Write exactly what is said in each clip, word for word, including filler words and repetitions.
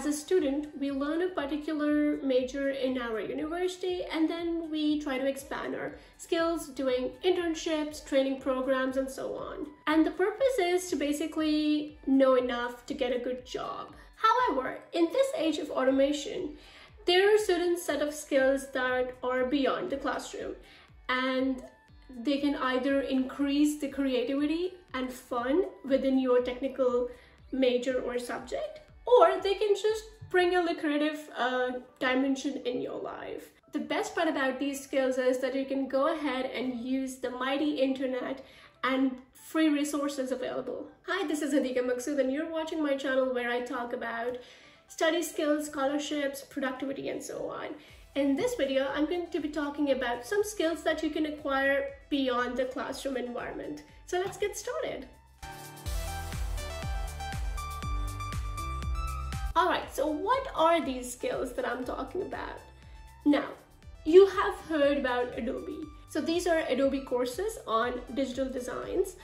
as a student, we learn a particular major in our university, and then we try to expand our skills doing internships, training programs, and so on. And the purpose is to basically know enough to get a good job. However, in this age of automation, there are certain set of skills that are beyond the classroom, and they can either increase the creativity and fun within your technical major or subject, or they can just bring a lucrative uh, dimension in your life. The best part about these skills is that you can go ahead and use the mighty internet and free resources available. Hi, this is Hadiqa Maqsood and you're watching my channel where I talk about study skills, scholarships, productivity, and so on. In this video, I'm going to be talking about some skills that you can acquire beyond the classroom environment. So let's get started. All right, so what are these skills that I'm talking about? Now, you have heard about Adobe. So these are Adobe courses on digital designs,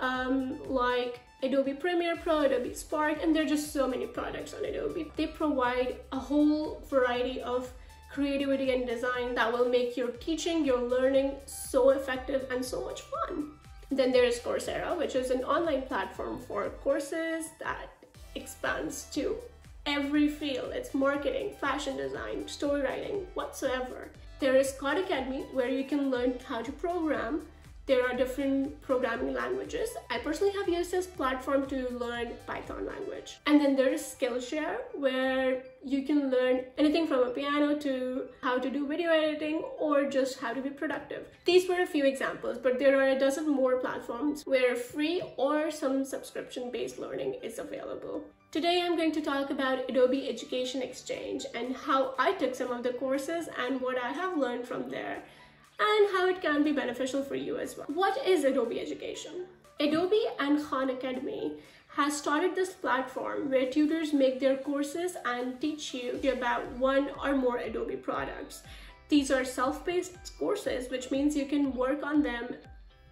um, like Adobe Premiere Pro, Adobe Spark, and there are just so many products on Adobe. They provide a whole variety of creativity and design that will make your teaching, your learning so effective and so much fun. Then there is Coursera, which is an online platform for courses that expands to every field. It's marketing, fashion design, story writing, whatsoever. There is Codecademy, where you can learn how to program. There are different programming languages. I personally have used this platform to learn Python language. And then there is Skillshare, where you can learn anything from a piano to how to do video editing or just how to be productive. These were a few examples, but there are a dozen more platforms where free or some subscription-based learning is available. Today, I'm going to talk about Adobe Education Exchange and how I took some of the courses and what I have learned from there, and how it can be beneficial for you as well. What is Adobe Education? Adobe and Khan Academy has started this platform where tutors make their courses and teach you about one or more Adobe products. These are self-paced courses, which means you can work on them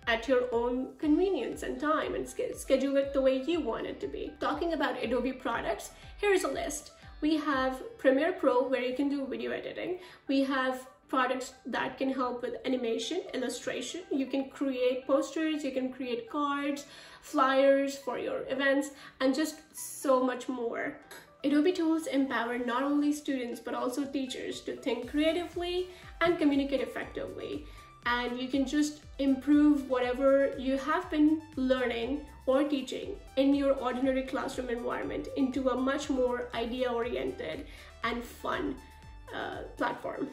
at your own convenience and time and schedule it the way you want it to be. Talking about Adobe products, here's a list. We have Premiere Pro, where you can do video editing. We have products that can help with animation, illustration. You can create posters, you can create cards, flyers for your events, and just so much more. Adobe tools empower not only students but also teachers to think creatively and communicate effectively. And you can just improve whatever you have been learning or teaching in your ordinary classroom environment into a much more idea-oriented and fun uh, platform.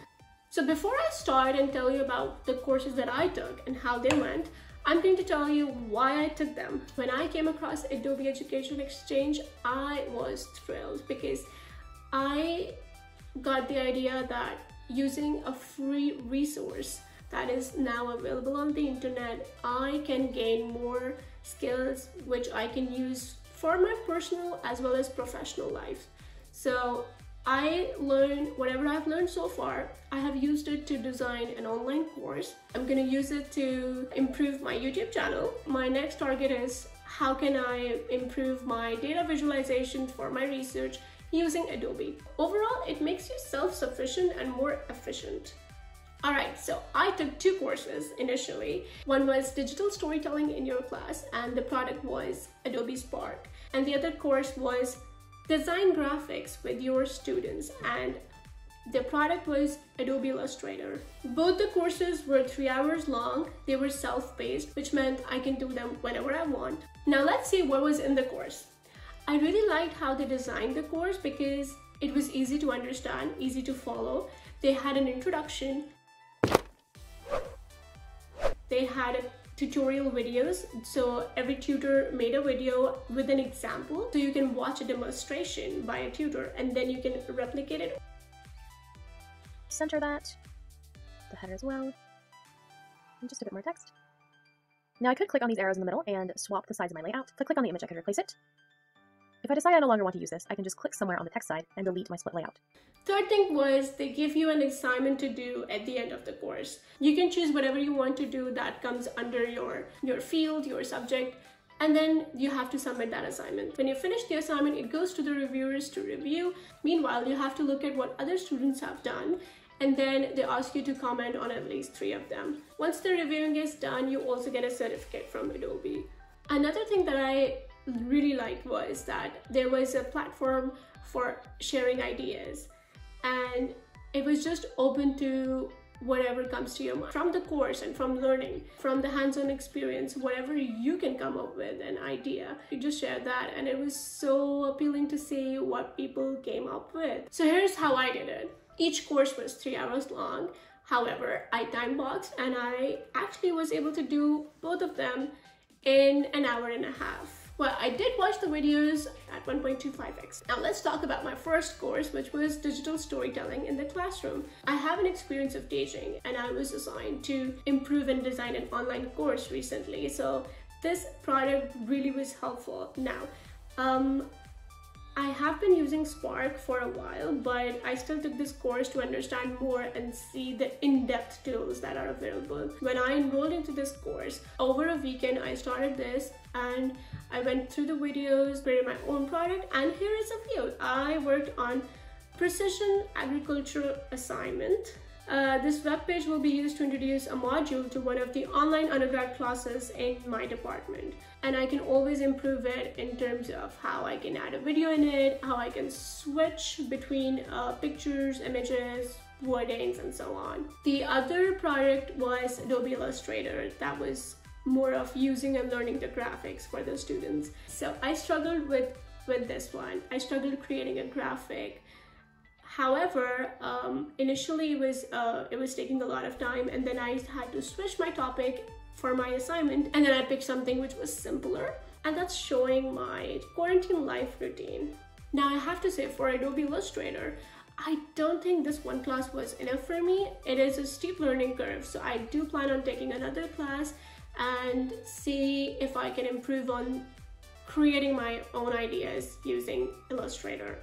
So before I start and tell you about the courses that I took and how they went, I'm going to tell you why I took them. When I came across Adobe Education Exchange, I was thrilled because I got the idea that using a free resource that is now available on the internet, I can gain more skills which I can use for my personal as well as professional life. So I learned whatever I've learned so far. I have used it to design an online course. I'm gonna use it to improve my YouTube channel. My next target is how can I improve my data visualization for my research using Adobe. Overall, it makes you self-sufficient and more efficient. All right, so I took two courses initially. One was digital storytelling in your class, and the product was Adobe Spark. And the other course was design graphics with your students, and the product was Adobe Illustrator. Both the courses were three hours long. They were self-paced, which meant I can do them whenever I want. Now let's see what was in the course. I really liked how they designed the course because it was easy to understand, easy to follow. They had an introduction. They had a tutorial videos, so every tutor made a video with an example, so you can watch a demonstration by a tutor and then you can replicate it. Center that, the header as well, and just a bit more text. Now I could click on these arrows in the middle and swap the size of my layout. If I click on the image, I could replace it. If I decide I no longer want to use this, I can just click somewhere on the text side and delete my split layout. Third thing was they give you an assignment to do at the end of the course. You can choose whatever you want to do that comes under your, your field, your subject, and then you have to submit that assignment. When you finish the assignment, it goes to the reviewers to review. Meanwhile, you have to look at what other students have done, and then they ask you to comment on at least three of them. Once the reviewing is done, you also get a certificate from Adobe. Another thing that I really liked was that there was a platform for sharing ideas, and it was just open to whatever comes to your mind from the course and from learning, from the hands-on experience. Whatever you can come up with an idea, you just share that, and it was so appealing to see what people came up with. So here's how I did it. Each course was three hours long. However, I time boxed, and I actually was able to do both of them in an hour and a half. Well, I did watch the videos at one point two five x. Now let's talk about my first course, which was digital storytelling in the classroom. I have an experience of teaching, and I was assigned to improve and design an online course recently. So this product really was helpful. Now, um, I have been using Spark for a while, but I still took this course to understand more and see the in-depth tools that are available. When I enrolled into this course, over a weekend I started this, and I went through the videos, created my own product, and here is a view. I worked on precision agricultural assignment. Uh, this webpage will be used to introduce a module to one of the online undergrad classes in my department, and I can always improve it in terms of how I can add a video in it, how I can switch between uh, pictures, images, wordings, and so on. The other product was Adobe Illustrator. That was more of using and learning the graphics for the students. So I struggled with, with this one. I struggled creating a graphic. However, um, initially it was, uh, it was taking a lot of time, and then I had to switch my topic for my assignment, and then I picked something which was simpler, and that's showing my quarantine life routine. Now I have to say, for Adobe Illustrator, I don't think this one class was enough for me. It is a steep learning curve, so I do plan on taking another class and see if I can improve on creating my own ideas using Illustrator.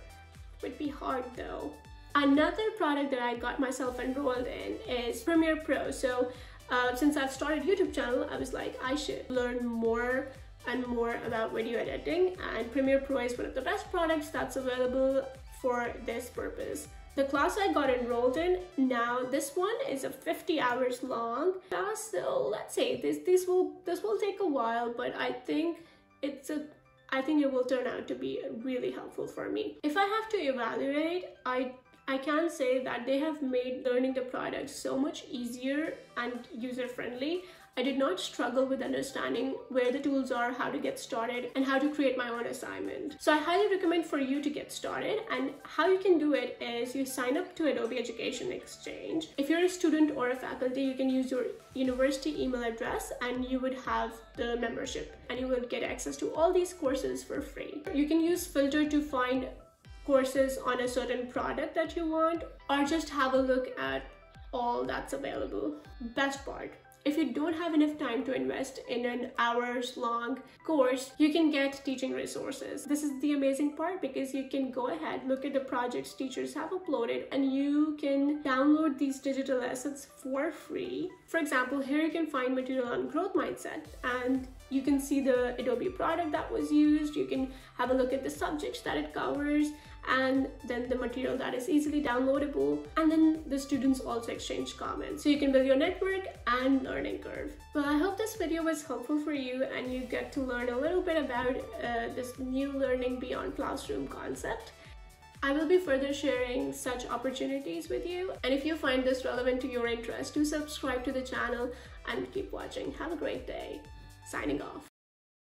Would be hard though. Another product that I got myself enrolled in is Premiere Pro. So uh, since I've started YouTube channel, I was like, I should learn more and more about video editing, and Premiere Pro is one of the best products that's available for this purpose. The class I got enrolled in, now this one is a fifty hours long class, so let's say this this will this will take a while, but I think it's a I think it will turn out to be really helpful for me. If I have to evaluate, I, I can say that they have made learning the product so much easier and user-friendly. I did not struggle with understanding where the tools are, how to get started, and how to create my own assignment. So I highly recommend for you to get started, and how you can do it is you sign up to Adobe Education Exchange. If you're a student or a faculty, you can use your university email address and you would have the membership, and you would get access to all these courses for free. You can use filter to find courses on a certain product that you want, or just have a look at all that's available. Best part. If you don't have enough time to invest in an hours long course, you can get teaching resources. This is the amazing part, because you can go ahead, look at the projects teachers have uploaded, and you can download these digital assets for free. For example, here you can find material on growth mindset, and you can see the Adobe product that was used. You can have a look at the subjects that it covers, and then the material that is easily downloadable, and then the students also exchange comments. So you can build your network and learning curve. Well, I hope this video was helpful for you, and you get to learn a little bit about uh, this new learning beyond classroom concept. I will be further sharing such opportunities with you, and if you find this relevant to your interest, do subscribe to the channel and keep watching. Have a great day. Signing off.